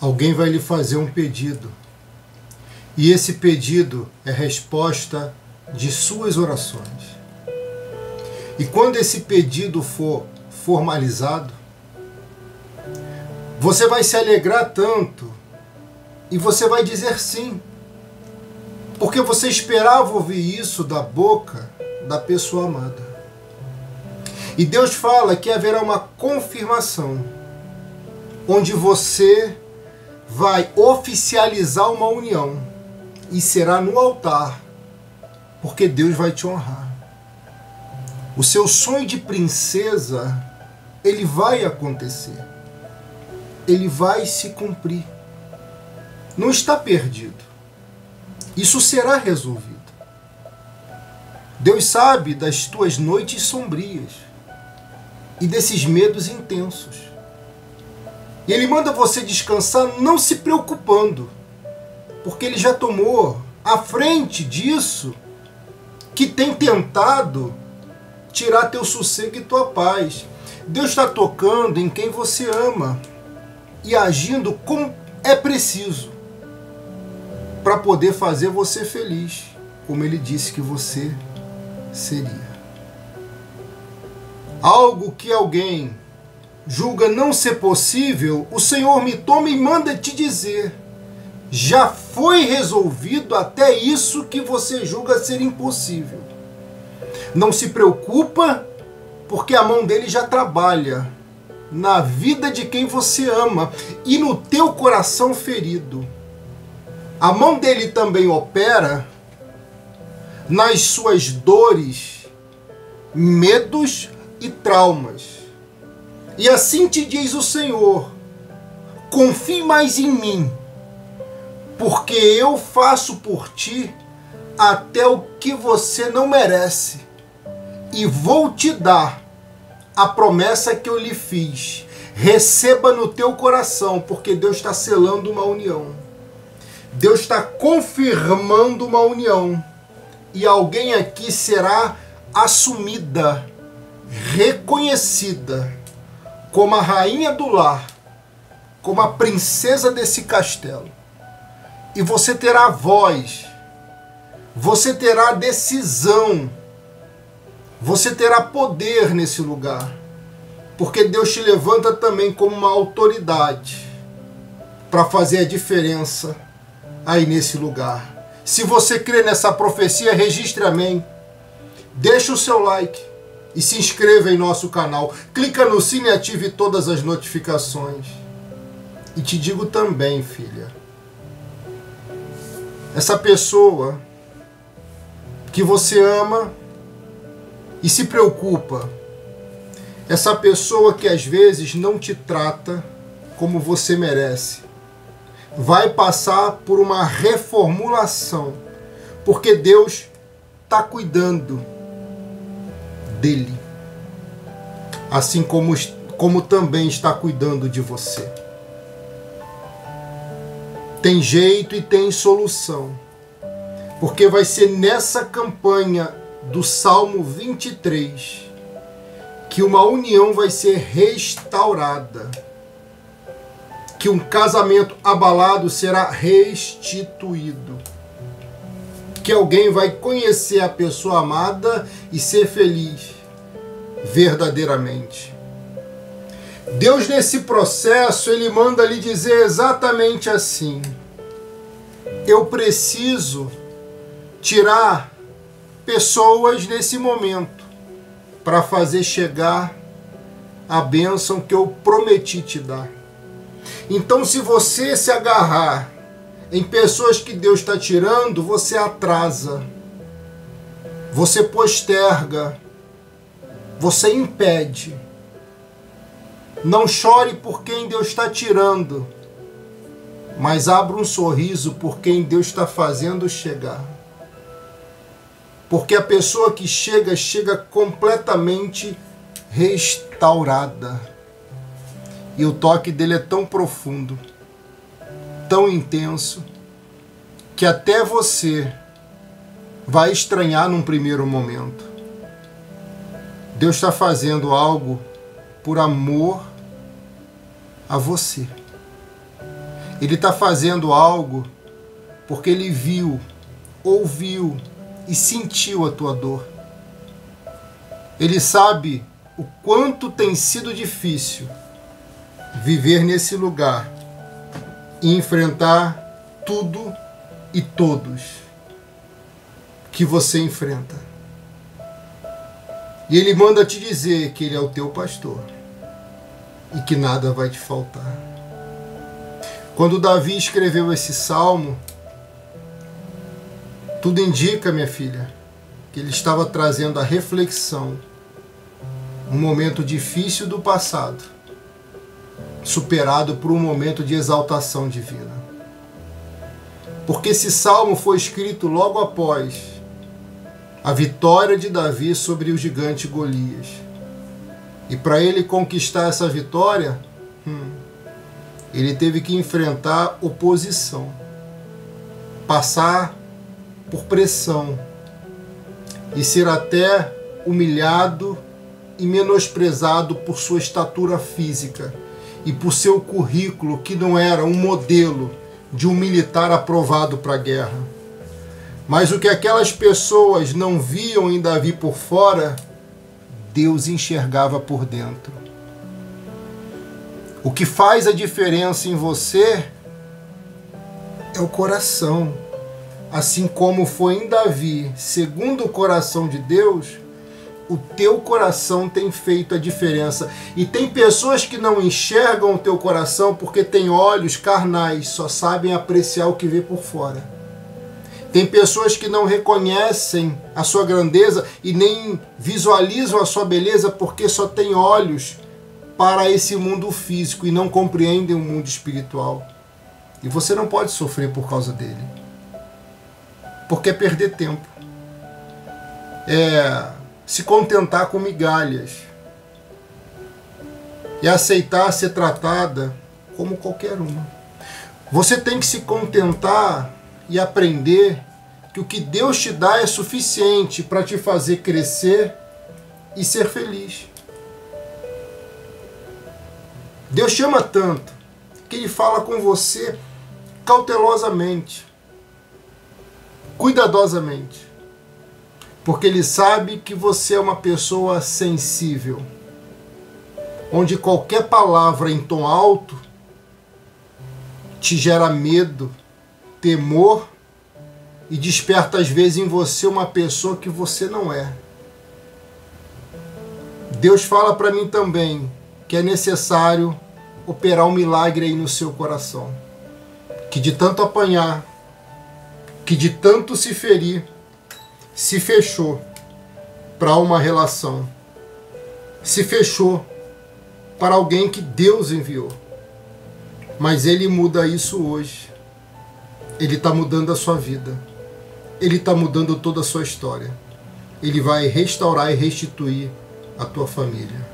alguém vai lhe fazer um pedido. E esse pedido é resposta de suas orações. E quando esse pedido for formalizado, você vai se alegrar tanto e você vai dizer sim. Porque você esperava ouvir isso da boca da pessoa amada. E Deus fala que haverá uma confirmação, onde você vai oficializar uma união e será no altar, porque Deus vai te honrar. O seu sonho de princesa, ele vai acontecer. Ele vai se cumprir. Não está perdido. Isso será resolvido. Deus sabe das tuas noites sombrias e desses medos intensos. E Ele manda você descansar não se preocupando, porque Ele já tomou à frente disso que tem tentado tirar teu sossego e tua paz. Deus está tocando em quem você ama e agindo como é preciso para poder fazer você feliz, como Ele disse que você seria. Algo que alguém julga não ser possível, o Senhor me toma e manda te dizer: já foi resolvido até isso que você julga ser impossível. Não se preocupa, porque a mão dele já trabalha na vida de quem você ama e no teu coração ferido. A mão dele também opera nas suas dores, medos e traumas. E assim te diz o Senhor: confie mais em mim, porque eu faço por ti até o que você não merece, e vou te dar a promessa que eu lhe fiz. Receba no teu coração, porque Deus está selando uma união. Deus está confirmando uma união. E alguém aqui será assumida, reconhecida como a rainha do lar, como a princesa desse castelo. E você terá voz, você terá decisão, você terá poder nesse lugar. Porque Deus te levanta também como uma autoridade para fazer a diferença aí nesse lugar. Se você crê nessa profecia, registre amém. Deixa o seu like e se inscreva em nosso canal. Clica no sino e ative todas as notificações. E te digo também, filha, essa pessoa que você ama e se preocupa, essa pessoa que às vezes não te trata como você merece, vai passar por uma reformulação, porque Deus está cuidando dele, assim como também está cuidando de você. Tem jeito e tem solução, porque vai ser nessa campanha do Salmo 23 que uma união vai ser restaurada, que um casamento abalado será restituído, que alguém vai conhecer a pessoa amada e ser feliz verdadeiramente. Deus, nesse processo, Ele manda lhe dizer exatamente assim: eu preciso tirar pessoas nesse momento para fazer chegar a bênção que eu prometi te dar. Então, se você se agarrar em pessoas que Deus está tirando, você atrasa, você posterga, você impede. Não chore por quem Deus está tirando, mas abra um sorriso por quem Deus está fazendo chegar. Porque a pessoa que chega, chega completamente restaurada. E o toque dele é tão profundo, tão intenso, que até você vai estranhar num primeiro momento. Deus está fazendo algo por amor a você. Ele está fazendo algo porque ele viu, ouviu e sentiu a tua dor. Ele sabe o quanto tem sido difícil viver nesse lugar e enfrentar tudo e todos que você enfrenta. E ele manda te dizer que ele é o teu pastor e que nada vai te faltar. Quando Davi escreveu esse salmo, tudo indica, minha filha, que ele estava trazendo a reflexão, um momento difícil do passado, superado por um momento de exaltação divina. Porque esse salmo foi escrito logo após a vitória de Davi sobre o gigante Golias. E para ele conquistar essa vitória, ele teve que enfrentar oposição, passar por pressão e ser até humilhado e menosprezado por sua estatura física e por seu currículo, que não era um modelo de um militar aprovado para a guerra. Mas o que aquelas pessoas não viam em Davi por fora, Deus enxergava por dentro. O que faz a diferença em você é o coração. Assim como foi em Davi, segundo o coração de Deus, o teu coração tem feito a diferença. E tem pessoas que não enxergam o teu coração porque têm olhos carnais, só sabem apreciar o que vê por fora. Tem pessoas que não reconhecem a sua grandeza e nem visualizam a sua beleza porque só têm olhos para esse mundo físico e não compreendem o mundo espiritual. E você não pode sofrer por causa dele, porque é perder tempo, é se contentar com migalhas e aceitar ser tratada como qualquer uma. Você tem que se contentar e aprender que o que Deus te dá é suficiente para te fazer crescer e ser feliz. Deus te ama tanto que Ele fala com você cautelosamente, cuidadosamente, porque Ele sabe que você é uma pessoa sensível, onde qualquer palavra em tom alto te gera medo, temor e desperta às vezes em você uma pessoa que você não é. Deus fala para mim também que é necessário operar um milagre aí no seu coração, que de tanto apanhar, que de tanto se ferir, se fechou para uma relação, se fechou para alguém que Deus enviou. Mas Ele muda isso hoje. Ele está mudando a sua vida. Ele está mudando toda a sua história. Ele vai restaurar e restituir a tua família.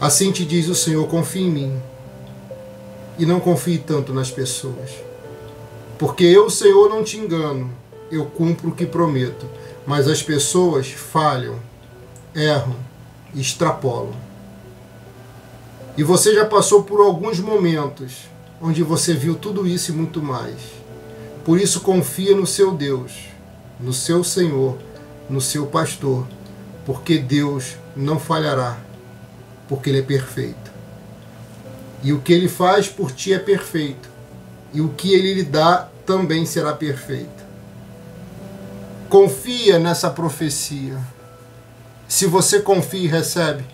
Assim te diz o Senhor: confie em mim. E não confie tanto nas pessoas. Porque eu, Senhor, não te engano. Eu cumpro o que prometo. Mas as pessoas falham, erram, extrapolam. E você já passou por alguns momentos onde você viu tudo isso e muito mais. Por isso, confia no seu Deus, no seu Senhor, no seu pastor, porque Deus não falhará, porque Ele é perfeito. E o que Ele faz por ti é perfeito, e o que Ele lhe dá também será perfeito. Confia nessa profecia. Se você confia e recebe,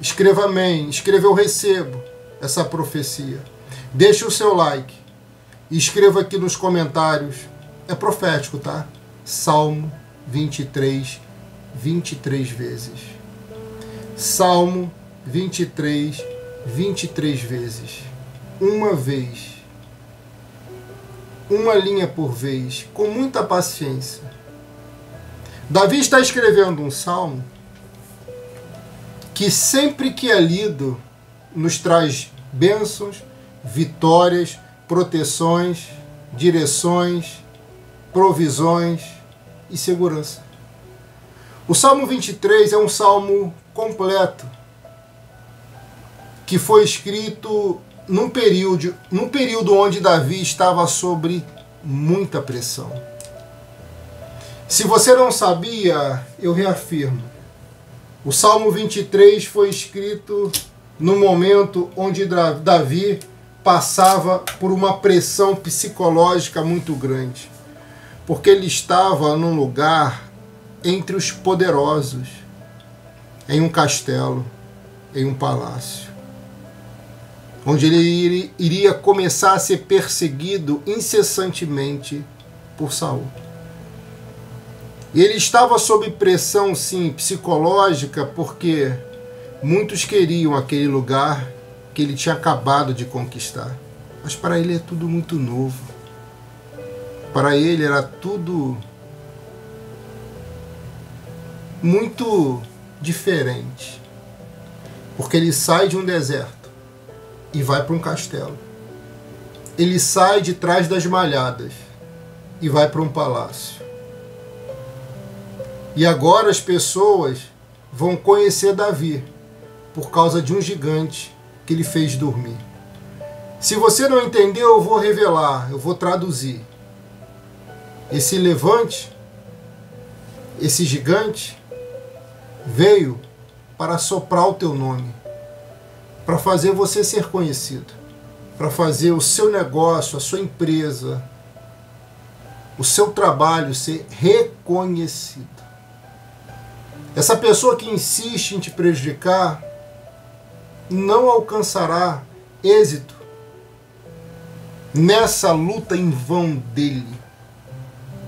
escreva amém, escreva eu recebo essa profecia. Deixe o seu like. E escreva aqui nos comentários, é profético, tá? Salmo 23, 23 vezes. Salmo 23, 23 vezes. Uma vez. Uma linha por vez, com muita paciência. Davi está escrevendo um salmo que sempre que é lido nos traz bênçãos, vitórias, proteções, direções, provisões e segurança. O Salmo 23 é um salmo completo, que foi escrito num período onde Davi estava sob muita pressão. Se você não sabia, eu reafirmo. O Salmo 23 foi escrito no momento onde Davi passava por uma pressão psicológica muito grande, porque ele estava num lugar entre os poderosos, em um castelo, em um palácio, onde ele iria começar a ser perseguido incessantemente por Saul. E ele estava sob pressão, sim, psicológica, porque muitos queriam aquele lugar que ele tinha acabado de conquistar. Mas para ele é tudo muito novo. Para ele era tudo muito diferente. Porque ele sai de um deserto e vai para um castelo. Ele sai de trás das malhadas e vai para um palácio. E agora as pessoas vão conhecer Davi por causa de um gigante que ele fez dormir. Se você não entendeu, eu vou revelar, eu vou traduzir. Esse levante, esse gigante, veio para soprar o teu nome, para fazer você ser conhecido, para fazer o seu negócio, a sua empresa, o seu trabalho ser reconhecido. Essa pessoa que insiste em te prejudicar não alcançará êxito nessa luta em vão dele,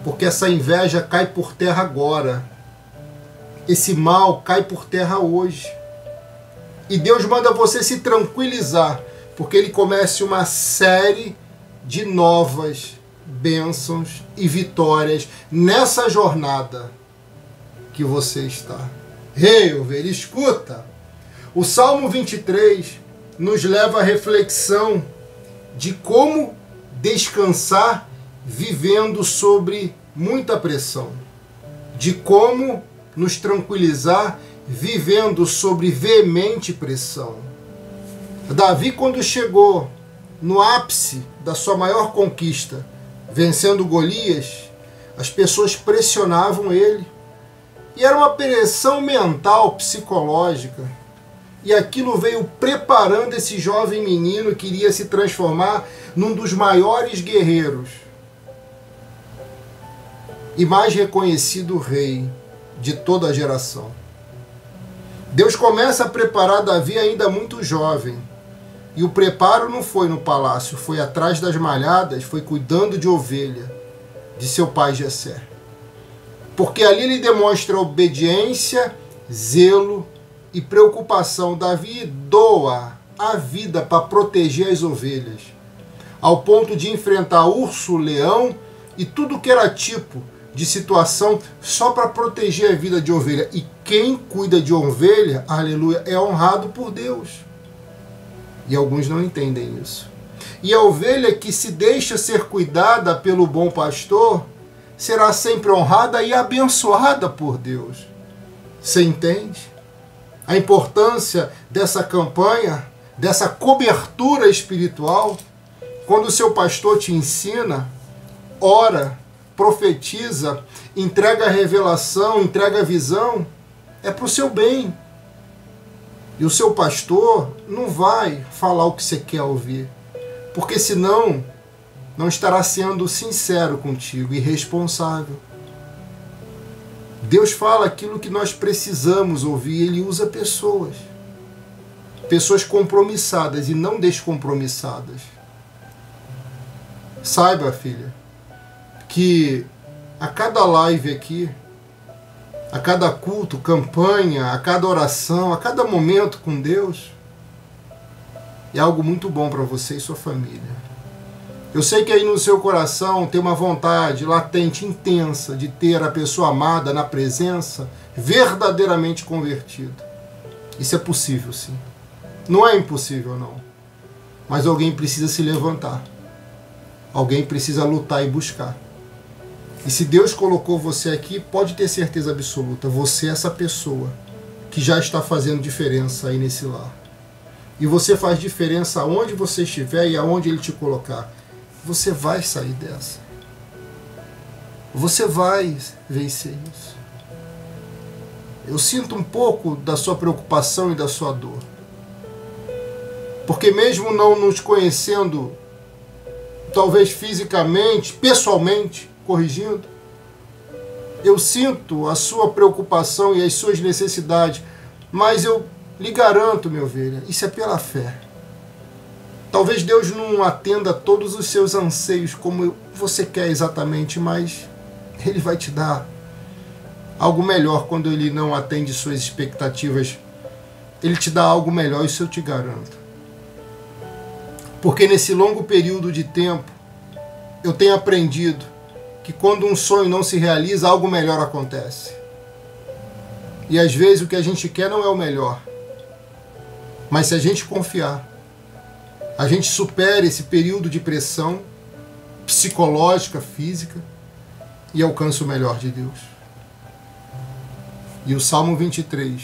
porque essa inveja cai por terra agora, esse mal cai por terra hoje, e Deus manda você se tranquilizar, porque ele comece uma série de novas bênçãos e vitórias nessa jornada que você está. Ei, ovelha, escuta. O Salmo 23 nos leva à reflexão de como descansar vivendo sobre muita pressão, de como nos tranquilizar vivendo sobre veemente pressão. Davi, quando chegou no ápice da sua maior conquista, vencendo Golias, as pessoas pressionavam ele. E era uma pressão mental, psicológica. E aquilo veio preparando esse jovem menino que iria se transformar num dos maiores guerreiros e mais reconhecido rei de toda a geração. Deus começa a preparar Davi ainda muito jovem. E o preparo não foi no palácio, foi atrás das malhadas, foi cuidando de ovelha de seu pai Jessé. Porque ali ele demonstra obediência, zelo e preocupação. Davi doa a vida para proteger as ovelhas, ao ponto de enfrentar urso, leão e tudo que era tipo de situação só para proteger a vida de ovelha. E quem cuida de ovelha, aleluia, é honrado por Deus. E alguns não entendem isso. E a ovelha que se deixa ser cuidada pelo bom pastor será sempre honrada e abençoada por Deus. Você entende a importância dessa campanha, dessa cobertura espiritual? Quando o seu pastor te ensina, ora, profetiza, entrega a revelação, entrega a visão, é para o seu bem. E o seu pastor não vai falar o que você quer ouvir, porque senão não estará sendo sincero contigo e responsável. Deus fala aquilo que nós precisamos ouvir. Ele usa pessoas. Pessoas compromissadas e não descompromissadas. Saiba, filha, que a cada live aqui, a cada culto, campanha, a cada oração, a cada momento com Deus, é algo muito bom para você e sua família. Eu sei que aí no seu coração tem uma vontade latente, intensa, de ter a pessoa amada na presença, verdadeiramente convertida. Isso é possível, sim. Não é impossível, não. Mas alguém precisa se levantar. Alguém precisa lutar e buscar. E se Deus colocou você aqui, pode ter certeza absoluta, você é essa pessoa que já está fazendo diferença aí nesse lar. e você faz diferença aonde você estiver e aonde ele te colocar, você vai sair dessa. Você vai vencer isso. Eu sinto um pouco da sua preocupação e da sua dor. Porque mesmo não nos conhecendo, talvez fisicamente, pessoalmente, corrigindo, eu sinto a sua preocupação e as suas necessidades, mas eu lhe garanto, minha ovelha, isso é pela fé. Talvez Deus não atenda a todos os seus anseios como você quer exatamente, mas Ele vai te dar algo melhor. Quando Ele não atende suas expectativas, Ele te dá algo melhor, isso eu te garanto. Porque nesse longo período de tempo, eu tenho aprendido que quando um sonho não se realiza, algo melhor acontece. E às vezes o que a gente quer não é o melhor. Mas se a gente confiar, a gente supera esse período de pressão psicológica, física, e alcança o melhor de Deus. E o Salmo 23,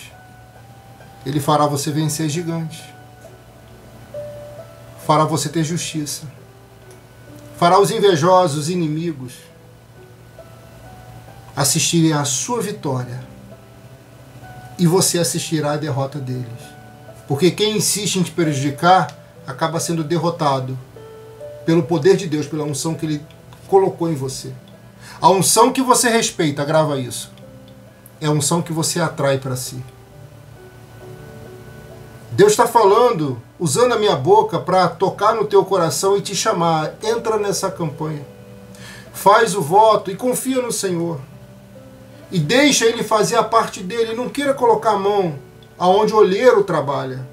ele fará você vencer gigantes, fará você ter justiça, fará os invejosos, os inimigos, assistirem à sua vitória, e você assistirá à derrota deles. Porque quem insiste em te prejudicar acaba sendo derrotado pelo poder de Deus, pela unção que Ele colocou em você. A unção que você respeita, grava isso, é a unção que você atrai para si. Deus está falando, usando a minha boca para tocar no teu coração e te chamar. Entra nessa campanha. Faz o voto e confia no Senhor. E deixa Ele fazer a parte dele. Não queira colocar a mão aonde o olheiro trabalha.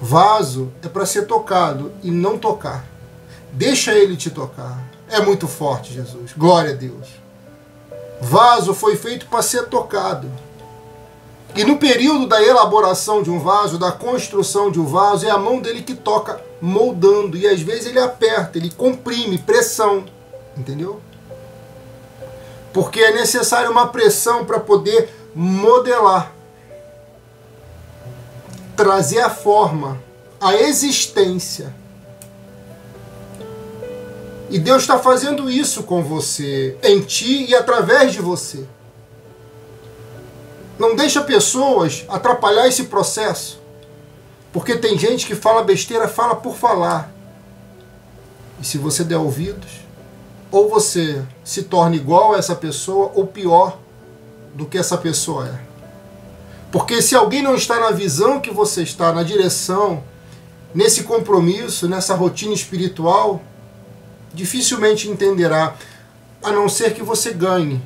Vaso é para ser tocado e não tocar. Deixa Ele te tocar. É muito forte, Jesus. Glória a Deus. Vaso foi feito para ser tocado. E no período da elaboração de um vaso, da construção de um vaso, é a mão dele que toca, moldando. E às vezes ele aperta, ele comprime, pressão. Entendeu? Porque é necessário uma pressão para poder modelar, trazer a forma, a existência. E Deus está fazendo isso com você, em ti e através de você. Não deixa pessoas atrapalhar esse processo. Porque tem gente que fala besteira, fala por falar. E se você der ouvidos, ou você se torna igual a essa pessoa, ou pior do que essa pessoa é. Porque se alguém não está na visão que você está, na direção, nesse compromisso, nessa rotina espiritual, dificilmente entenderá, a não ser que você ganhe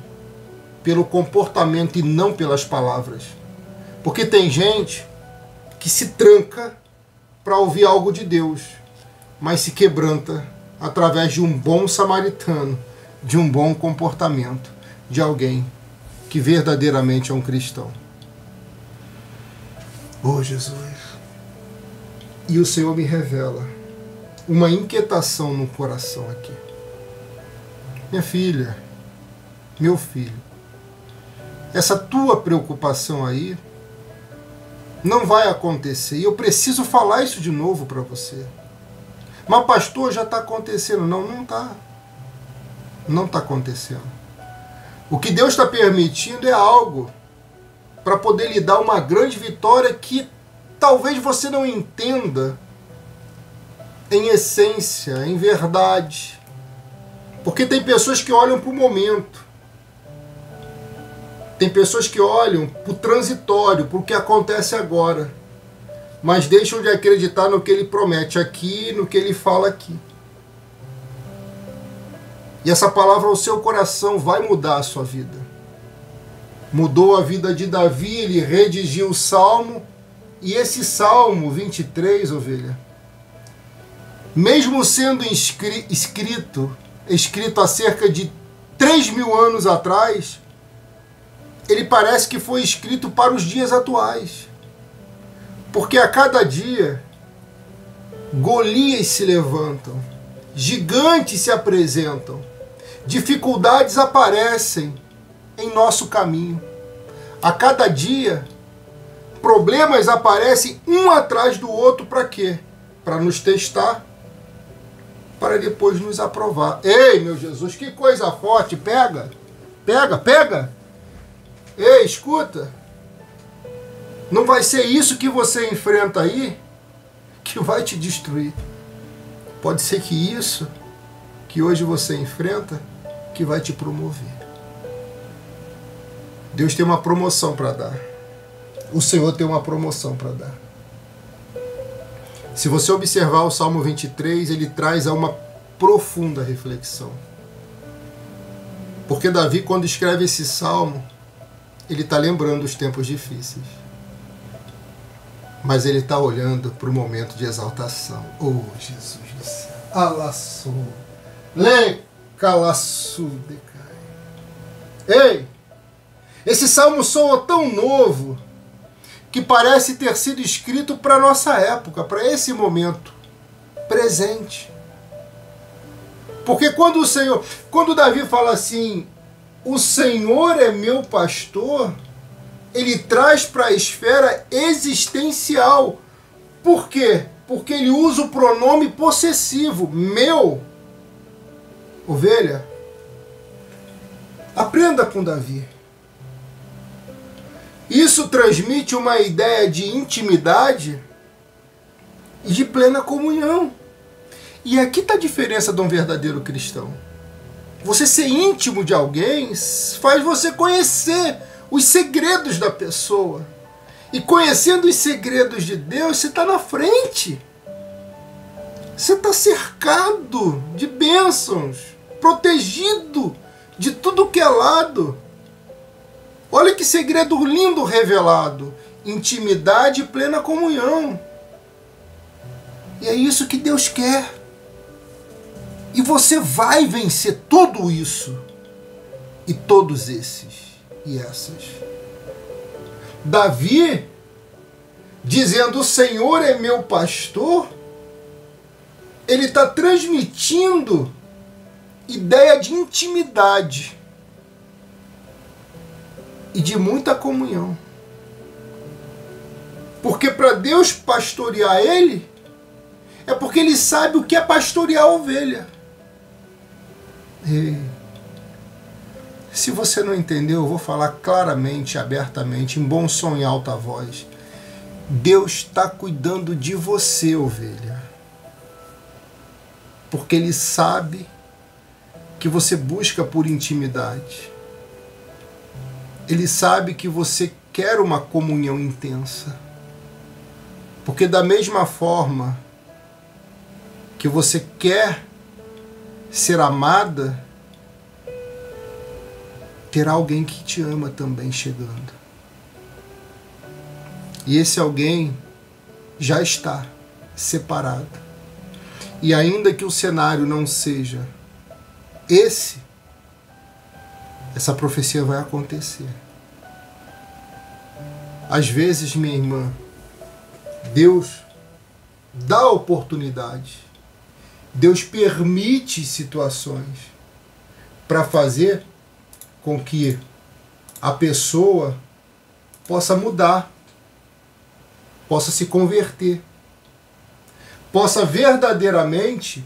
pelo comportamento e não pelas palavras. Porque tem gente que se tranca para ouvir algo de Deus, mas se quebranta através de um bom samaritano, de um bom comportamento, de alguém que verdadeiramente é um cristão. Oh, Jesus! E o Senhor me revela uma inquietação no coração aqui. Minha filha, meu filho, essa tua preocupação aí não vai acontecer. E eu preciso falar isso de novo para você. Mas, pastor, já está acontecendo. Não, não está. Não está acontecendo. O que Deus está permitindo é algo para poder lhe dar uma grande vitória que talvez você não entenda em essência, em verdade. Porque tem pessoas que olham para o momento. Tem pessoas que olham para o transitório, para o que acontece agora. Mas deixam de acreditar no que Ele promete aqui, no que Ele fala aqui. E essa palavra ao seu coração vai mudar a sua vida. Mudou a vida de Davi, ele redigiu o Salmo. E esse Salmo 23, ovelha, mesmo sendo escrito há cerca de 3.000 anos atrás, ele parece que foi escrito para os dias atuais. Porque a cada dia, Golias se levantam, gigantes se apresentam, dificuldades aparecem em nosso caminho. A cada dia, problemas aparecem um atrás do outro para quê? Para nos testar, para depois nos aprovar. Ei, meu Jesus, que coisa forte, pega, pega, pega. Ei, escuta, não vai ser isso que você enfrenta aí que vai te destruir. Pode ser que isso que hoje você enfrenta que vai te promover. Deus tem uma promoção para dar. O Senhor tem uma promoção para dar. Se você observar o Salmo 23, ele traz a uma profunda reflexão. Porque Davi, quando escreve esse salmo, ele está lembrando os tempos difíceis. Mas ele está olhando para o momento de exaltação. Oh, Jesus do céu. Alaçou. Lê, calaçu, decai. Ei! Esse salmo soa tão novo que parece ter sido escrito para nossa época, para esse momento presente. Porque quando Davi fala assim, o Senhor é meu pastor, ele traz para a esfera existencial. Por quê? Porque ele usa o pronome possessivo, meu, ovelha. Aprenda com Davi. Isso transmite uma ideia de intimidade e de plena comunhão. E aqui está a diferença de um verdadeiro cristão. Você ser íntimo de alguém faz você conhecer os segredos da pessoa. E conhecendo os segredos de Deus, você está na frente. Você está cercado de bênçãos, protegido de tudo que é lado. Olha que segredo lindo revelado. Intimidade e plena comunhão. E é isso que Deus quer. E você vai vencer tudo isso. E todos esses e essas. Davi, dizendo, o Senhor é meu pastor, ele está transmitindo ideia de intimidade. E de muita comunhão. Porque para Deus pastorear ele, é porque ele sabe o que é pastorear a ovelha. E se você não entendeu, eu vou falar claramente, abertamente, em bom som e alta voz. Deus está cuidando de você, ovelha. Porque ele sabe que você busca por intimidade. Ele sabe que você quer uma comunhão intensa. Porque da mesma forma que você quer ser amada, terá alguém que te ama também chegando. E esse alguém já está separado. E ainda que o cenário não seja esse, essa profecia vai acontecer. Às vezes, minha irmã, Deus dá oportunidade. Deus permite situações para fazer com que a pessoa possa mudar, possa se converter, possa verdadeiramente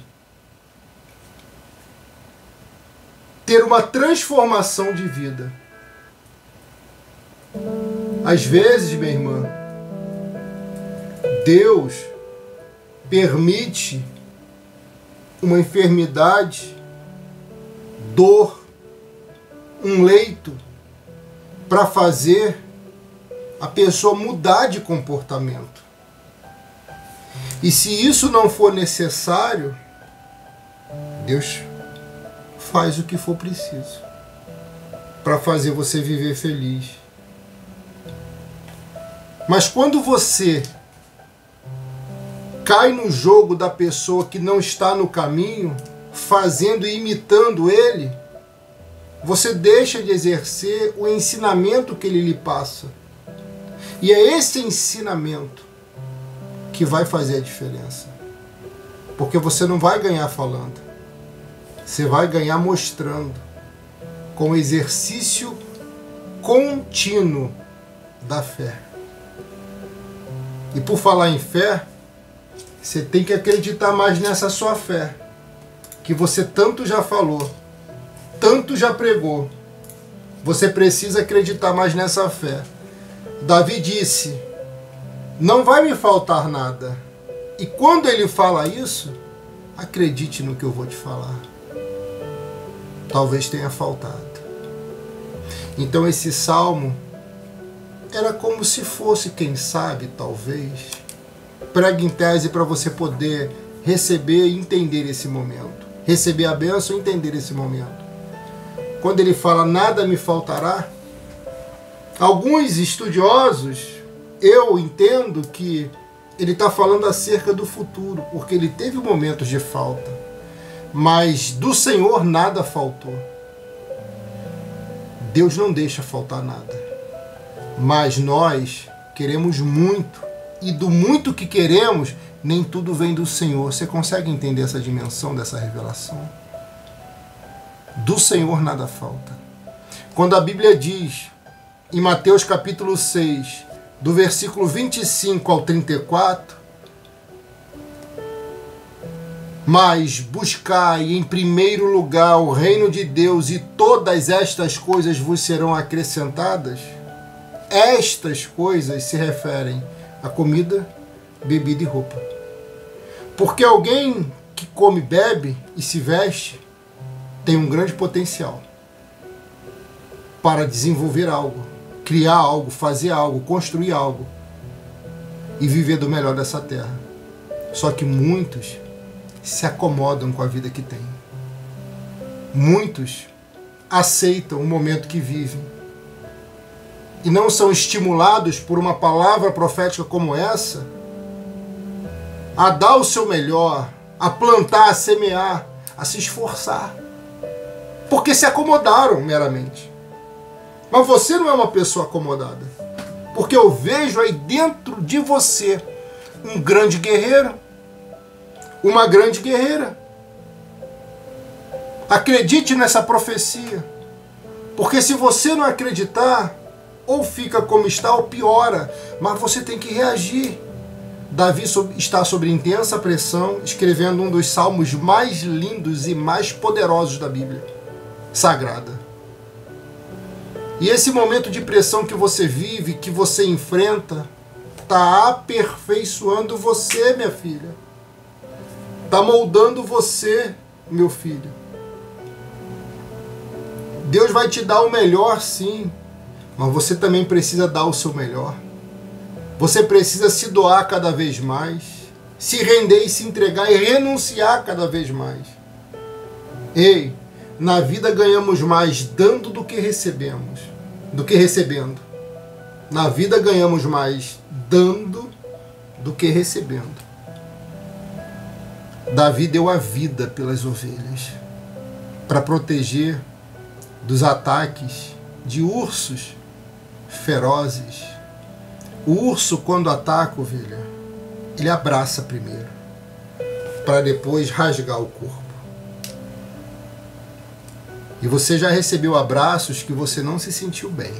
ter uma transformação de vida. Às vezes, minha irmã, Deus permite uma enfermidade, dor, um leito, para fazer a pessoa mudar de comportamento. E se isso não for necessário, Deus faz o que for preciso para fazer você viver feliz. Mas quando você cai no jogo da pessoa que não está no caminho, fazendo e imitando ele, você deixa de exercer o ensinamento que ele lhe passa. E é esse ensinamento que vai fazer a diferença. Porque você não vai ganhar falando. Você vai ganhar mostrando, com exercício contínuo da fé. E por falar em fé, você tem que acreditar mais nessa sua fé, que você tanto já falou, tanto já pregou. Você precisa acreditar mais nessa fé. Davi disse, não vai me faltar nada. E quando ele fala isso, acredite no que eu vou te falar. Talvez tenha faltado. Então esse salmo era como se fosse, quem sabe, talvez, prega em tese para você poder receber e entender esse momento. Receber a bênção e entender esse momento. Quando ele fala, nada me faltará, alguns estudiosos, eu entendo que ele está falando acerca do futuro, porque ele teve momentos de falta, mas do Senhor nada faltou. Deus não deixa faltar nada, mas nós queremos muito, e do muito que queremos, nem tudo vem do Senhor. Você consegue entender essa dimensão dessa revelação? Do Senhor nada falta. Quando a Bíblia diz, em Mateus capítulo 6, do versículo 25 ao 34, mas buscai em primeiro lugar o reino de Deus e todas estas coisas vos serão acrescentadas. Estas coisas se referem a comida, bebida e roupa. Porque alguém que come, bebe e se veste tem um grande potencial para desenvolver algo, criar algo, fazer algo, construir algo e viver do melhor dessa terra. Só que muitos se acomodam com a vida que têm. Muitos aceitam o momento que vivem e não são estimulados por uma palavra profética como essa a dar o seu melhor, a plantar, a semear, a se esforçar, porque se acomodaram meramente. Mas você não é uma pessoa acomodada, porque eu vejo aí dentro de você um grande guerreiro, uma grande guerreira. Acredite nessa profecia, porque se você não acreditar, ou fica como está ou piora, mas você tem que reagir. Davi está sob intensa pressão, escrevendo um dos salmos mais lindos e mais poderosos da Bíblia Sagrada. E esse momento de pressão que você vive, que você enfrenta, está aperfeiçoando você, minha filha. Está moldando você, meu filho. Deus vai te dar o melhor, sim, mas você também precisa dar o seu melhor. Você precisa se doar cada vez mais, se render e se entregar e renunciar cada vez mais. Ei, na vida ganhamos mais dando do que recebemos, do que recebendo. Na vida ganhamos mais dando do que recebendo. Davi deu a vida pelas ovelhas para proteger dos ataques de ursos ferozes. O urso, quando ataca a ovelha, ele abraça primeiro para depois rasgar o corpo. E você já recebeu abraços que você não se sentiu bem.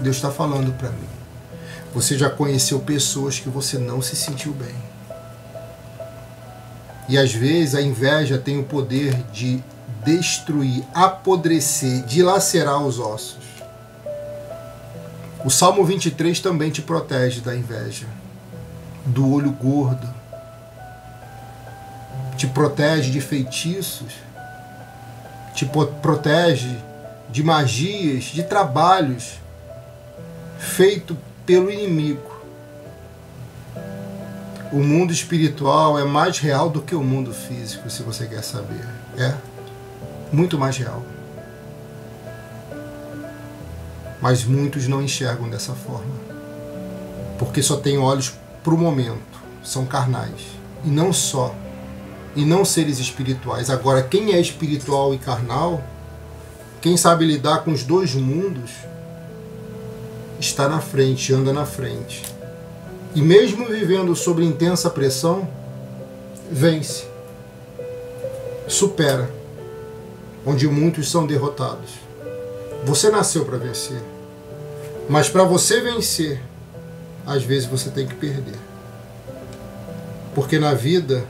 Deus está falando para mim. Você já conheceu pessoas que você não se sentiu bem. E às vezes a inveja tem o poder de destruir, apodrecer, dilacerar os ossos. O Salmo 23 também te protege da inveja, do olho gordo. Te protege de feitiços, te protege de magias, de trabalhos feitos pelo inimigo. O mundo espiritual é mais real do que o mundo físico, se você quer saber. É muito mais real. Mas muitos não enxergam dessa forma, porque só têm olhos para o momento, são carnais, e não seres espirituais. Agora, quem é espiritual e carnal, quem sabe lidar com os dois mundos, está na frente, anda na frente. E mesmo vivendo sob intensa pressão, vence, supera, onde muitos são derrotados. Você nasceu para vencer, mas para você vencer, às vezes você tem que perder. Porque na vida,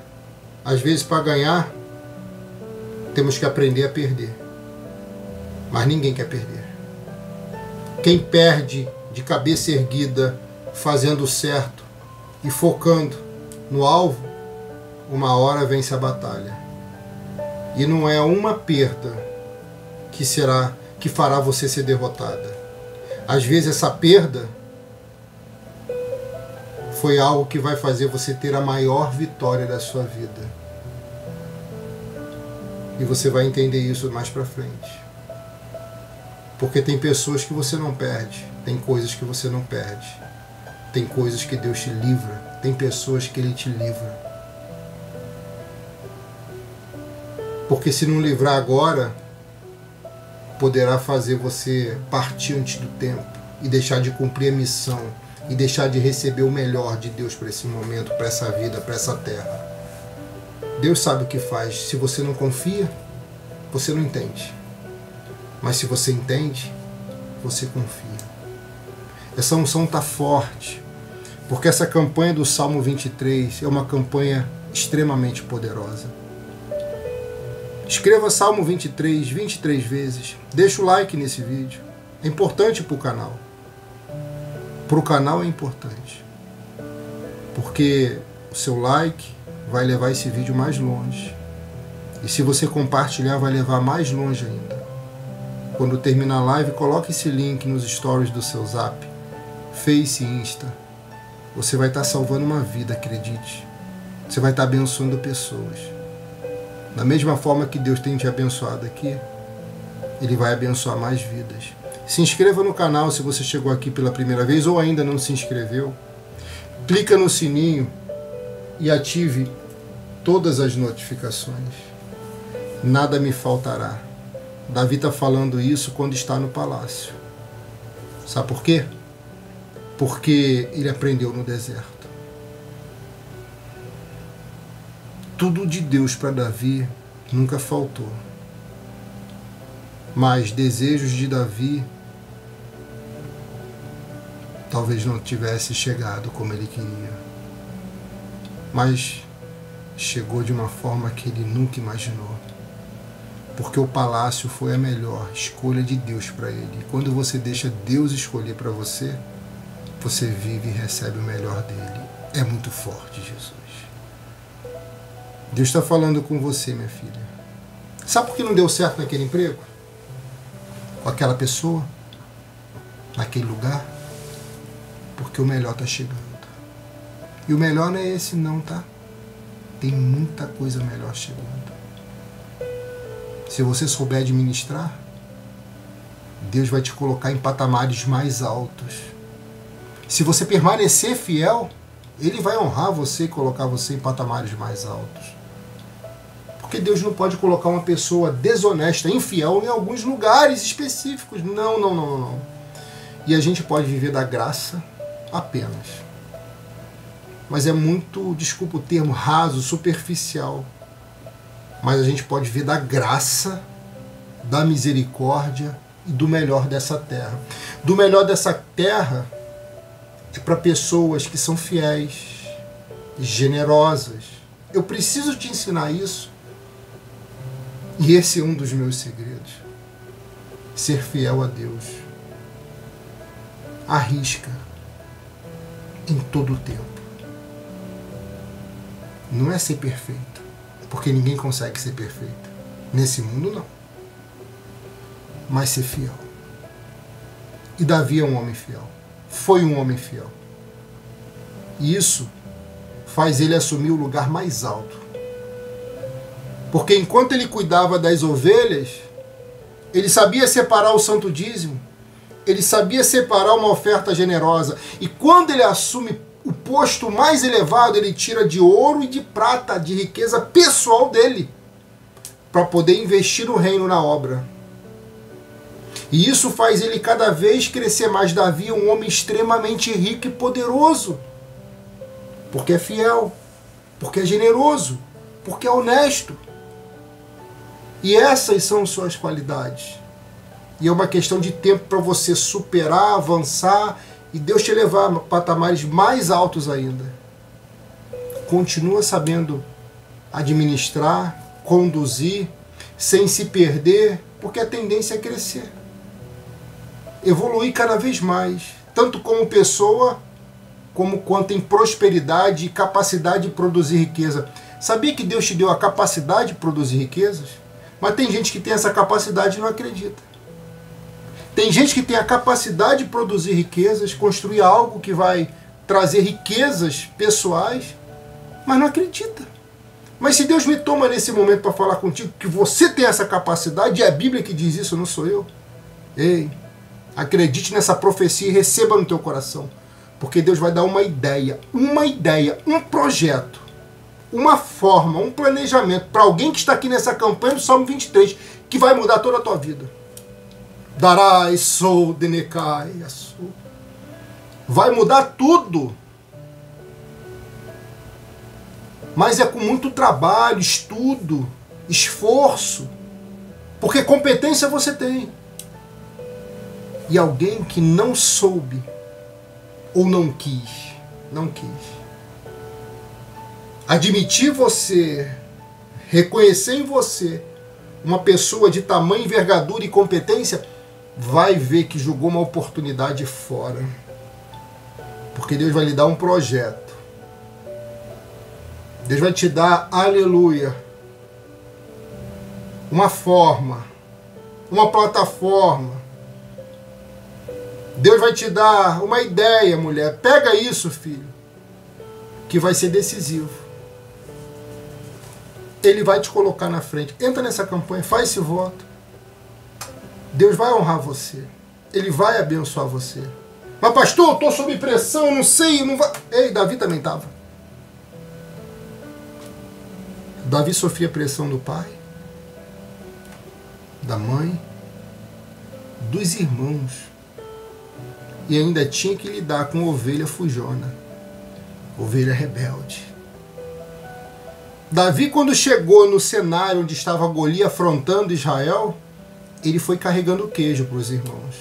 às vezes para ganhar, temos que aprender a perder. Mas ninguém quer perder. Quem perde de cabeça erguida, fazendo o certo e focando no alvo, uma hora vence a batalha. E não é uma perda que fará você ser derrotada. Às vezes essa perda foi algo que vai fazer você ter a maior vitória da sua vida. E você vai entender isso mais pra frente. Porque tem pessoas que você não perde, tem coisas que você não perde, tem coisas que Deus te livra, tem pessoas que Ele te livra. Porque se não livrar agora, poderá fazer você partir antes do tempo e deixar de cumprir a missão e deixar de receber o melhor de Deus para esse momento, para essa vida, para essa terra. Deus sabe o que faz. Se você não confia, você não entende. Mas se você entende, você confia. Essa unção está forte, porque essa campanha do Salmo 23 é uma campanha extremamente poderosa. Escreva Salmo 23, 23 vezes. Deixa o like nesse vídeo. É importante para o canal. Para o canal é importante. Porque o seu like vai levar esse vídeo mais longe. E se você compartilhar, vai levar mais longe ainda. Quando terminar a live, coloque esse link nos stories do seu Zap, Face e Insta. Você vai estar salvando uma vida, acredite. Você vai estar abençoando pessoas. Da mesma forma que Deus tem te abençoado aqui, Ele vai abençoar mais vidas. Se inscreva no canal se você chegou aqui pela primeira vez ou ainda não se inscreveu. Clica no sininho e ative todas as notificações. Nada me faltará. Davi está falando isso quando está no palácio. Sabe por quê? Porque ele aprendeu no deserto. Tudo de Deus para Davi nunca faltou. Mas desejos de Davi talvez não tivesse chegado como ele queria. Mas chegou de uma forma que ele nunca imaginou. Porque o palácio foi a melhor escolha de Deus para ele. E quando você deixa Deus escolher para você, você vive e recebe o melhor dele. É muito forte, Jesus. Deus está falando com você, minha filha. Sabe por que não deu certo naquele emprego? Com aquela pessoa? Naquele lugar? Porque o melhor está chegando. E o melhor não é esse não, tá? Tem muita coisa melhor chegando. Se você souber administrar, Deus vai te colocar em patamares mais altos. Se você permanecer fiel, Ele vai honrar você e colocar você em patamares mais altos. Porque Deus não pode colocar uma pessoa desonesta, infiel, em alguns lugares específicos. Não, não, não, não. E a gente pode viver da graça apenas. Mas é muito, desculpa o termo, raso, superficial. Mas a gente pode ver da graça, da misericórdia e do melhor dessa terra. Do melhor dessa terra é para pessoas que são fiéis, generosas. Eu preciso te ensinar isso. E esse é um dos meus segredos. Ser fiel a Deus. Arrisca em todo o tempo. Não é ser perfeito. Porque ninguém consegue ser perfeito. Nesse mundo, não. Mas ser fiel. E Davi é um homem fiel. Foi um homem fiel. E isso faz ele assumir o lugar mais alto. Porque enquanto ele cuidava das ovelhas, ele sabia separar o santo dízimo. Ele sabia separar uma oferta generosa. E quando ele assume o posto mais elevado, ele tira de ouro e de prata, de riqueza pessoal dele, para poder investir no reino, na obra. E isso faz ele cada vez crescer mais. Davi é um homem extremamente rico e poderoso, porque é fiel, porque é generoso, porque é honesto. E essas são suas qualidades. E é uma questão de tempo para você superar, avançar, e Deus te levar a patamares mais altos ainda. continua sabendo administrar, conduzir, sem se perder, porque a tendência é crescer. Evoluir cada vez mais, tanto como pessoa, como quanto em prosperidade e capacidade de produzir riqueza. Sabia que Deus te deu a capacidade de produzir riquezas? Mas tem gente que tem essa capacidade e não acredita. Tem gente que tem a capacidade de produzir riquezas, construir algo que vai trazer riquezas pessoais, mas não acredita. Mas se Deus me toma nesse momento para falar contigo que você tem essa capacidade, é a Bíblia que diz isso, não sou eu. Ei, acredite nessa profecia e receba no teu coração, porque Deus vai dar uma ideia, um projeto, uma forma, um planejamento para alguém que está aqui nessa campanha do Salmo 23, que vai mudar toda a tua vida. Darai, sou, denecai, sou. Vai mudar tudo. Mas é com muito trabalho, estudo, esforço. Porque competência você tem. E alguém que não soube ou não quis admitir você, reconhecer em você uma pessoa de tamanho, envergadura e competência, vai ver que jogou uma oportunidade fora. Porque Deus vai lhe dar um projeto. Deus vai te dar, aleluia, uma forma, uma plataforma. Deus vai te dar uma ideia, mulher. Pega isso, filho, que vai ser decisivo. Ele vai te colocar na frente. Entra nessa campanha, faz esse voto. Deus vai honrar você. Ele vai abençoar você. Mas pastor, eu estou sob pressão, não sei, não vai... Ei, Davi também estava. Davi sofria pressão do pai, da mãe, dos irmãos. E ainda tinha que lidar com ovelha fujona, ovelha rebelde. Davi, quando chegou no cenário onde estava Golias afrontando Israel, ele foi carregando queijo para os irmãos.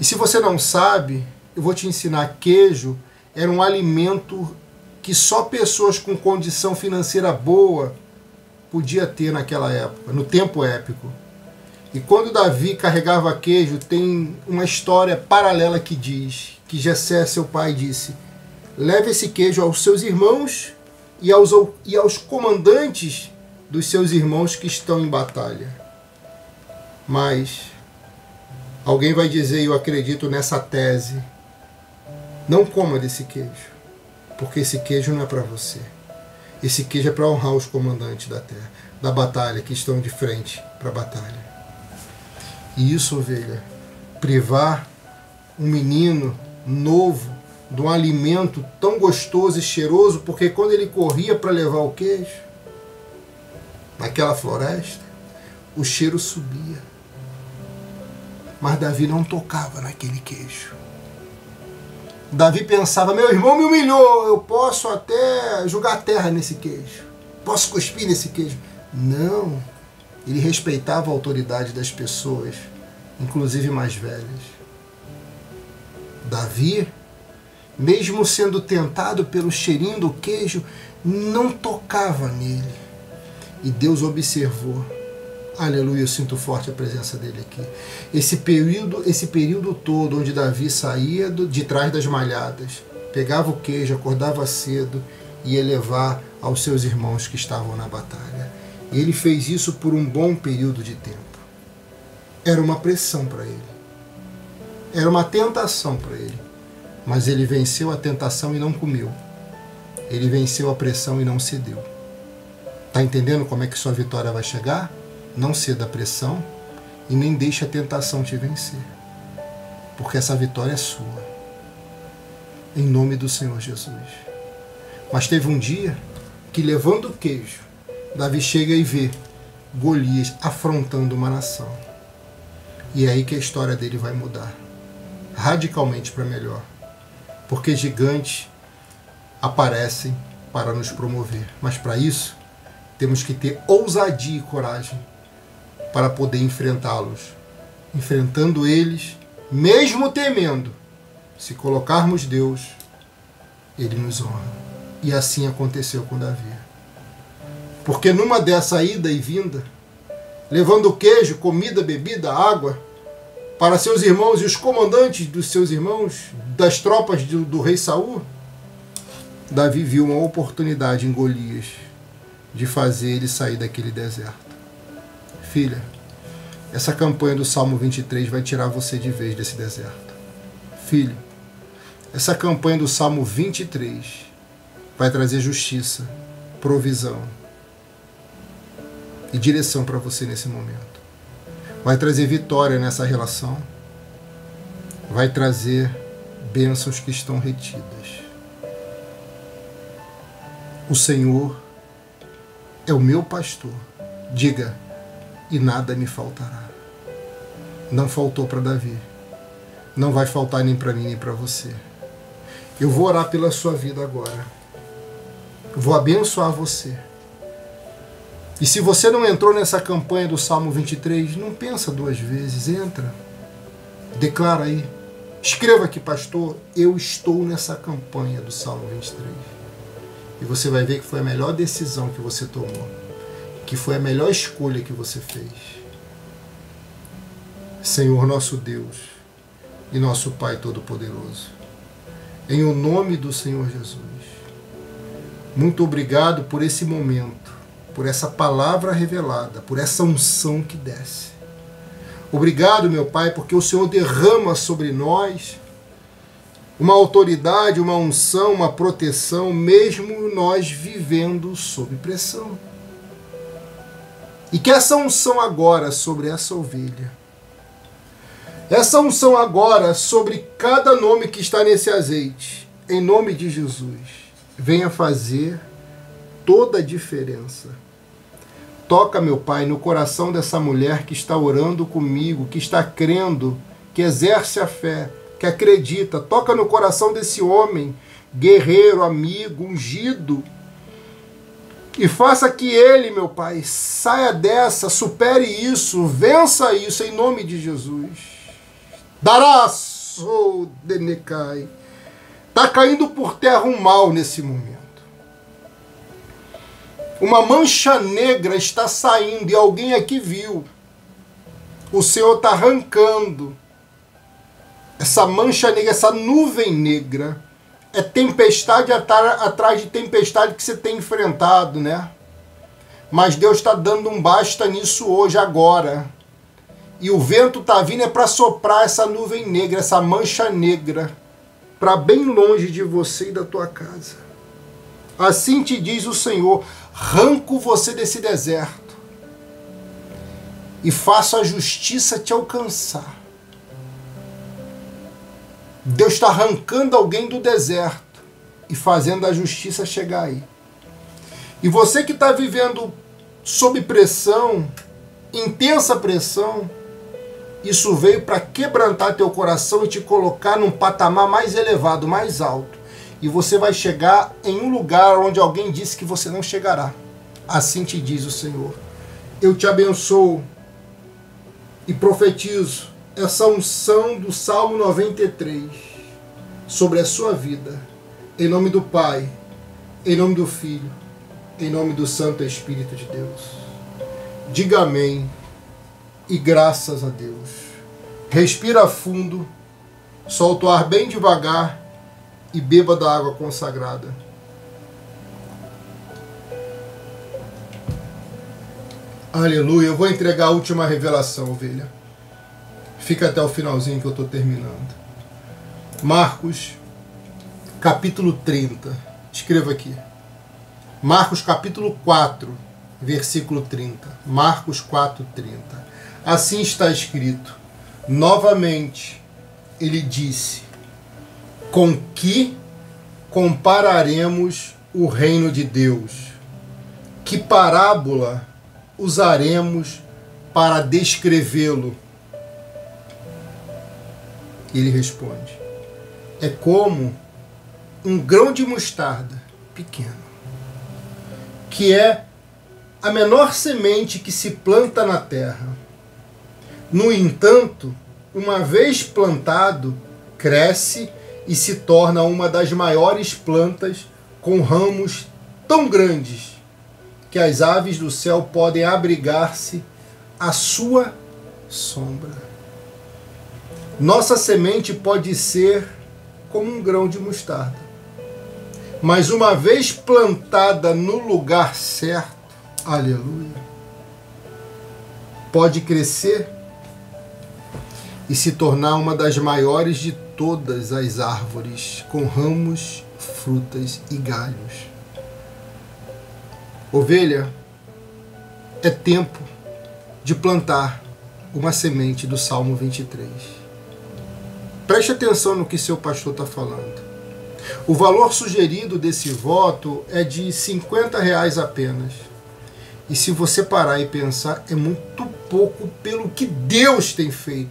E se você não sabe, eu vou te ensinar. Queijo era um alimento que só pessoas com condição financeira boa podia ter naquela época, no tempo épico. E quando Davi carregava queijo, tem uma história paralela que diz que Jessé, seu pai, disse: leve esse queijo aos seus irmãos e aos comandantes dos seus irmãos que estão em batalha. Mas alguém vai dizer, eu acredito nessa tese, não coma desse queijo, porque esse queijo não é para você. Esse queijo é para honrar os comandantes da terra, da batalha, que estão de frente para a batalha. E isso, ovelha, privar um menino novo de um alimento tão gostoso e cheiroso, porque quando ele corria para levar o queijo naquela floresta, o cheiro subia. Mas Davi não tocava naquele queijo. Davi pensava, meu irmão me humilhou, eu posso até jogar terra nesse queijo, posso cuspir nesse queijo. Não, ele respeitava a autoridade das pessoas, inclusive mais velhas. Davi, mesmo sendo tentado pelo cheirinho do queijo, não tocava nele. E Deus observou. Aleluia, eu sinto forte a presença dele aqui. Esse período todo onde Davi saía de trás das malhadas, pegava o queijo, acordava cedo e ia levar aos seus irmãos que estavam na batalha. E ele fez isso por um bom período de tempo. Era uma pressão para ele. Era uma tentação para ele. Mas ele venceu a tentação e não comeu. Ele venceu a pressão e não cedeu. Tá entendendo como é que sua vitória vai chegar? Não ceda a pressão e nem deixe a tentação te vencer. Porque essa vitória é sua. Em nome do Senhor Jesus. Mas teve um dia que, levando o queijo, Davi chega e vê Golias afrontando uma nação. E é aí que a história dele vai mudar. Radicalmente para melhor. Porque gigantes aparecem para nos promover. Mas para isso, temos que ter ousadia e coragem para poder enfrentá-los. Enfrentando eles, mesmo temendo, se colocarmos Deus, Ele nos honra. E assim aconteceu com Davi. Porque numa dessa ida e vinda, levando queijo, comida, bebida, água, para seus irmãos e os comandantes dos seus irmãos, das tropas do rei Saul, Davi viu uma oportunidade em Golias de fazer ele sair daquele deserto. Filha, essa campanha do Salmo 23 vai tirar você de vez desse deserto. Filho, essa campanha do Salmo 23 vai trazer justiça, provisão e direção para você nesse momento. Vai trazer vitória nessa relação. Vai trazer bênçãos que estão retidas. O Senhor é o meu pastor. Diga, e nada me faltará. Não faltou para Davi. Não vai faltar nem para mim, nem para você. Eu vou orar pela sua vida agora. Vou abençoar você. E se você não entrou nessa campanha do Salmo 23, não pensa duas vezes, entra. Declara aí. Escreva aqui, pastor, eu estou nessa campanha do Salmo 23. E você vai ver que foi a melhor decisão que você tomou. Que foi a melhor escolha que você fez. Senhor nosso Deus e nosso Pai Todo-Poderoso, em o nome do Senhor Jesus, muito obrigado por esse momento, por essa palavra revelada, por essa unção que desce. Obrigado, meu Pai, porque o Senhor derrama sobre nós uma autoridade, uma unção, uma proteção, mesmo nós vivendo sob pressão. E que essa unção agora sobre essa ovelha, essa unção agora sobre cada nome que está nesse azeite, em nome de Jesus, venha fazer toda a diferença. Toca, meu Pai, no coração dessa mulher que está orando comigo, que está crendo, que exerce a fé, que acredita. Toca no coração desse homem, guerreiro, amigo, ungido. E faça que ele, meu Pai, saia dessa, supere isso, vença isso, em nome de Jesus. Darasso Denecai. Está caindo por terra um mal nesse momento. Uma mancha negra está saindo e alguém aqui viu. O Senhor está arrancando. Essa mancha negra, essa nuvem negra, é tempestade atrás de tempestade que você tem enfrentado, né? Mas Deus está dando um basta nisso hoje, agora. E o vento está vindo é para soprar essa nuvem negra, essa mancha negra, para bem longe de você e da tua casa. Assim te diz o Senhor, arranco você desse deserto e faço a justiça te alcançar. Deus está arrancando alguém do deserto e fazendo a justiça chegar aí. E você que está vivendo sob pressão, intensa pressão, isso veio para quebrantar teu coração e te colocar num patamar mais elevado, mais alto. E você vai chegar em um lugar onde alguém disse que você não chegará. Assim te diz o Senhor. Eu te abençoo e profetizo essa unção do Salmo 93 sobre a sua vida. Em nome do Pai, em nome do Filho, em nome do Santo Espírito de Deus. Diga amém. E graças a Deus. Respira fundo, solta o ar bem devagar e beba da água consagrada. Aleluia. Eu vou entregar a última revelação, ovelha. Fica até o finalzinho que eu estou terminando. Marcos, capítulo 30. Escreva aqui. Marcos, capítulo 4, versículo 30. Marcos 4, 30. Assim está escrito, novamente ele disse, com que compararemos o reino de Deus? Que parábola usaremos para descrevê-lo? Ele responde, é como um grão de mostarda pequeno, que é a menor semente que se planta na terra. No entanto, uma vez plantado, cresce e se torna uma das maiores plantas com ramos tão grandes que as aves do céu podem abrigar-se à sua sombra. Nossa semente pode ser como um grão de mostarda, mas uma vez plantada no lugar certo, aleluia, pode crescer e se tornar uma das maiores de todas as árvores, com ramos, frutas e galhos. Ovelha, é tempo de plantar uma semente do Salmo 23. Preste atenção no que seu pastor está falando. O valor sugerido desse voto é de R$50 apenas. E se você parar e pensar, é muito pouco pelo que Deus tem feito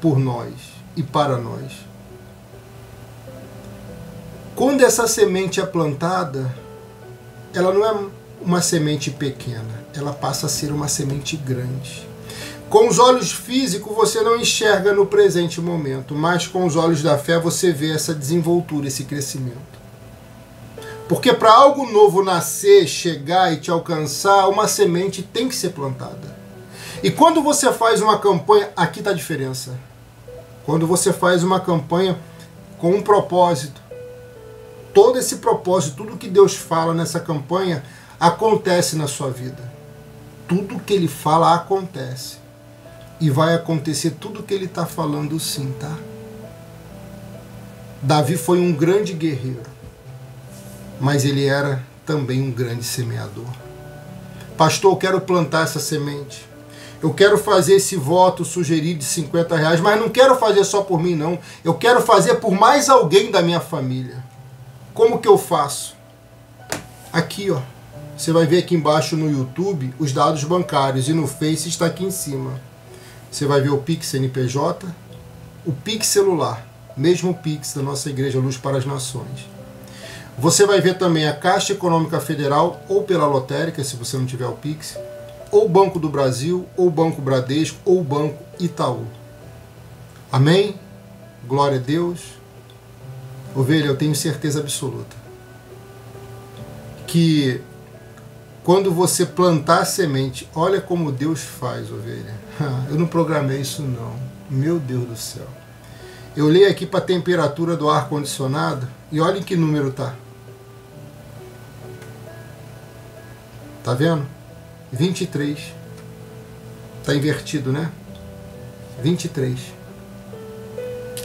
por nós e para nós. Quando essa semente é plantada, ela não é uma semente pequena, ela passa a ser uma semente grande. Com os olhos físicos você não enxerga no presente momento, mas com os olhos da fé você vê essa desenvoltura, esse crescimento. Porque para algo novo nascer, chegar e te alcançar, uma semente tem que ser plantada. E quando você faz uma campanha, aqui está a diferença. Quando você faz uma campanha com um propósito, todo esse propósito, tudo que Deus fala nessa campanha, acontece na sua vida. Tudo que Ele fala acontece. E vai acontecer tudo que Ele está falando sim, tá? Davi foi um grande guerreiro, mas ele era também um grande semeador. Pastor, eu quero plantar essa semente. Eu quero fazer esse voto sugerido de R$50, mas não quero fazer só por mim, não. Eu quero fazer por mais alguém da minha família. Como que eu faço? Aqui, ó. Você vai ver aqui embaixo no YouTube os dados bancários e no Face está aqui em cima. Você vai ver o Pix CNPJ, o Pix celular, mesmo Pix da nossa igreja Luz para as Nações. Você vai ver também a Caixa Econômica Federal ou pela lotérica, se você não tiver o Pix, ou Banco do Brasil, ou Banco Bradesco, ou Banco Itaú. Amém? Glória a Deus. Ovelha, eu tenho certeza absoluta que quando você plantar a semente, olha como Deus faz, ovelha. Eu não programei isso não, meu Deus do céu. Eu leio aqui para a temperatura do ar-condicionado e olha em que número tá. Tá vendo? 23. Tá invertido, né? 23.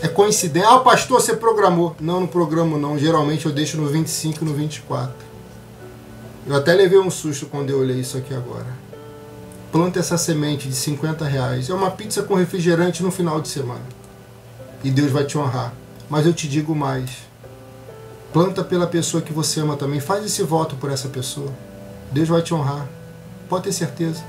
É coincidência. Ah, pastor, você programou. Não, não programo não. Geralmente eu deixo no 25 e no 24. Eu até levei um susto quando eu olhei isso aqui agora. Planta essa semente de R$50. É uma pizza com refrigerante no final de semana. E Deus vai te honrar. Mas eu te digo mais. Planta pela pessoa que você ama também. Faz esse voto por essa pessoa. Deus vai te honrar. Pode ter certeza.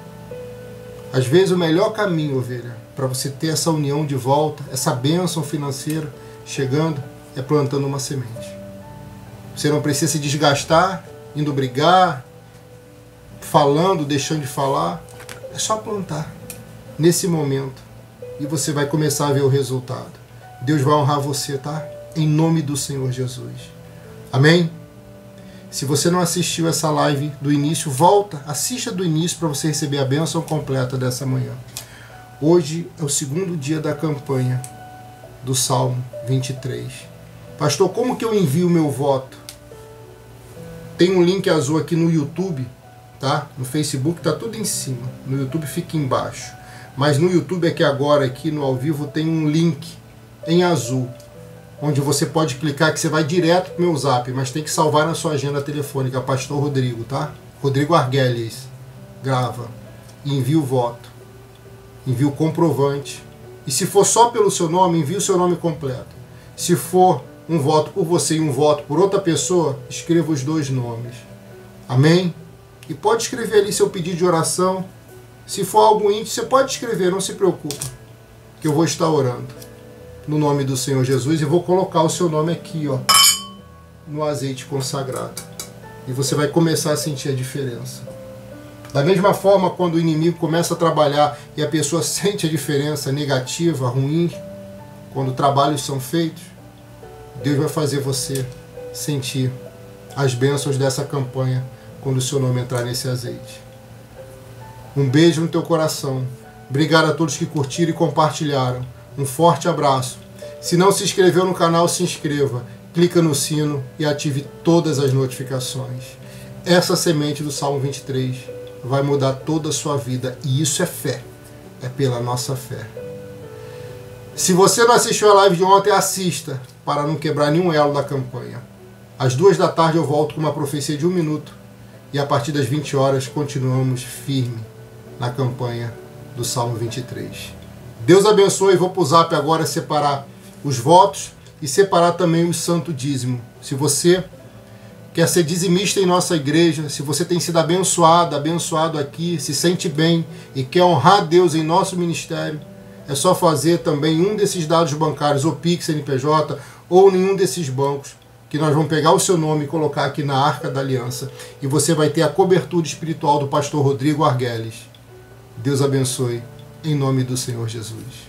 Às vezes o melhor caminho, ovelha, para você ter essa união de volta, essa bênção financeira chegando, é plantando uma semente. Você não precisa se desgastar, indo brigar, falando, deixando de falar. É só plantar nesse momento e você vai começar a ver o resultado. Deus vai honrar você, tá? Em nome do Senhor Jesus. Amém? Se você não assistiu essa live do início, volta, assista do início para você receber a bênção completa dessa manhã. Hoje é o segundo dia da campanha do Salmo 23. Pastor, como que eu envio o meu voto? Tem um link azul aqui no YouTube, tá? No Facebook tá tudo em cima, no YouTube fica embaixo. Mas no YouTube aqui agora, aqui no ao vivo, tem um link em azul, onde você pode clicar que você vai direto pro meu zap, mas tem que salvar na sua agenda telefônica, pastor Rodrigo, tá? Rodrigo Arguelhes, grava, envia o voto, envia o comprovante, e se for só pelo seu nome, envia o seu nome completo. Se for um voto por você e um voto por outra pessoa, escreva os dois nomes, amém? E pode escrever ali seu pedido de oração, se for algo íntimo, você pode escrever, não se preocupa, que eu vou estar orando. No nome do Senhor Jesus, e vou colocar o seu nome aqui, ó, no azeite consagrado. E você vai começar a sentir a diferença. Da mesma forma, quando o inimigo começa a trabalhar e a pessoa sente a diferença negativa, ruim, quando trabalhos são feitos, Deus vai fazer você sentir as bênçãos dessa campanha quando o seu nome entrar nesse azeite. Um beijo no teu coração. Obrigado a todos que curtiram e compartilharam. Um forte abraço. Se não se inscreveu no canal, se inscreva. Clica no sino e ative todas as notificações. Essa semente do Salmo 23 vai mudar toda a sua vida. E isso é fé. É pela nossa fé. Se você não assistiu a live de ontem, assista, para não quebrar nenhum elo da campanha. Às 14h eu volto com uma profecia de 1 minuto e a partir das 20h continuamos firme na campanha do Salmo 23. Deus abençoe. Vou para o Zap agora separar os votos e separar também o santo dízimo. Se você quer ser dizimista em nossa igreja, se você tem sido abençoado aqui, se sente bem e quer honrar Deus em nosso ministério, é só fazer também um desses dados bancários, ou Pix, NPJ, ou nenhum desses bancos, que nós vamos pegar o seu nome e colocar aqui na Arca da Aliança, e você vai ter a cobertura espiritual do pastor Rodrigo Arguelhes. Deus abençoe, em nome do Senhor Jesus.